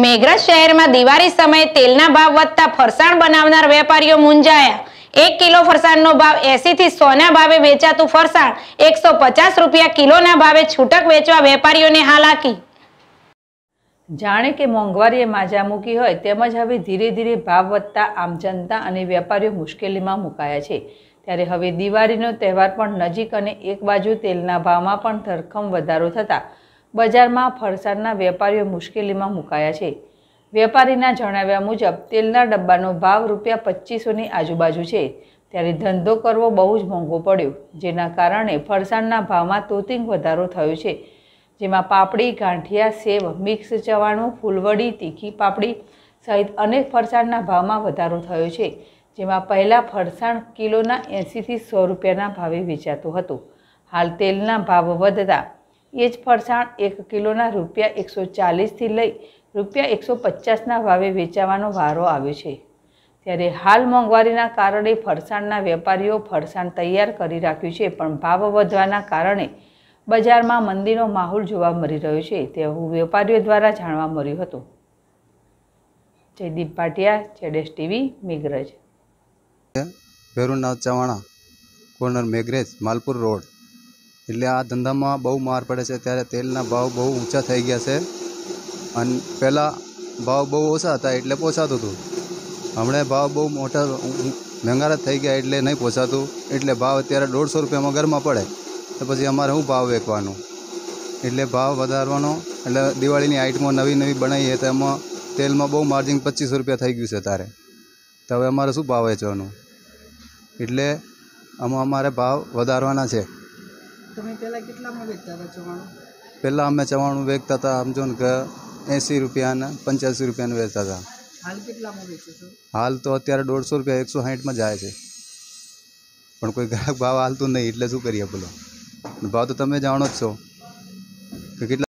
मेघरज शहर में दिवाळी समय तेलना भाव वधता फरसाण बनावनार वेपारीओ मूंझाया। एक किलो फरसाणनो भाव 80 થી 100 ना भावे वेचातुं फरसाण 150 रूपिया किलो ना भावे छूटक वेचवा वेपारीओने हालाकी। जाने के मोंघवारीए माजा मूकी होय तेमज हवे धीरे धीरे भाव वधता आम जनता अने वेपारीओ मुश्केलीमां मुकाया छे। त्यारे हवे दिवाळीनो तहेवार पण नजीक अने एक बाजु तेलना भावमां पण धरखम वधारो थता बजार में फरसाणना वेपारीओ मुश्केलीमां मुकाया छे। वेपारीना जणाव्या मुजब तेलना डब्बानो भाव रूपिया 2500 आजुबाजु छे। त्यारे धंधो करवो बहु ज मोंघो पड्यो, जेना कारणे फरसाणना भावमां तोतिंग वधारो थयो छे। जेमां पापड़ी, गांठिया, सेव, मिक्स चवाणु, फूलवड़ी, तीखी पापड़ी सहित अनेक फरसाणना भावमां वधारो थयो छे। जेमां पहला फरसाण किलोना 80 થી 100 रूपियाना भावे वेचातो हतो। हाल तेलना भाव वधता ये ज फरसाण 1 કિલોना रूपिया 140 થી लई रूपिया 150 भावे वेचावानो वारो आव्यो छे। त्यारे हाल मोंघवारीना कारणे फरसाणना वेपारीओ फरसाण तैयार करी राख्युं छे, पण भाव वधवाना कारणे बजार में मंदी माहौल जोवा मळी रह्यो छे, तेवुं वेपारीओ द्वारा जाणवा मळ्युं हतुं। जयदीप भाटिया, ZSTV, मेघरज। मेरू नाव चवाणा, कोर्नर मेघरज, मालपुर रोड। एटले आ धंधा में बहु मार पड़े छे। त्यारे तेलना भाव बहु ऊंचा थई गया छे अने पहला भाव बहु ओछा हता एटले पोसातुं हतुं। हमणे भाव बहु मोटा महंगारा थई गया एटले नहीं पोसातुं, एटले भाव अत्यारे 150 रुपया में घरमां पड़े तो पछी अमारे शुं भाव वेचवानो। एटले भाव वधारवानो। एटले दिवाळीनी आइटमो नवी नवी बनाई है तो एमां तेलमां बहु मार्जिन 25 रुपया थई गयुं छे। त्यारे तो हवे अमारे शुं भाव वेचवानो एटले आमां अमारे भाव वधारवाना छे। तमे पहेला केटलामां वेचता हता चवाणु? पहेला अमे चवाणु वेचता हता समजो ने के 80 रुपया ने 85 रुपया ने वेचता हता। हाल केटलामां वेचो छो? हाल तो अत्यारे 150 रुपया 160 में जाए छे, पण कोई ग्राहक भाव हालतो नहीं एटले शुं करीए बोलो। भाव तो तमे जाणो छो के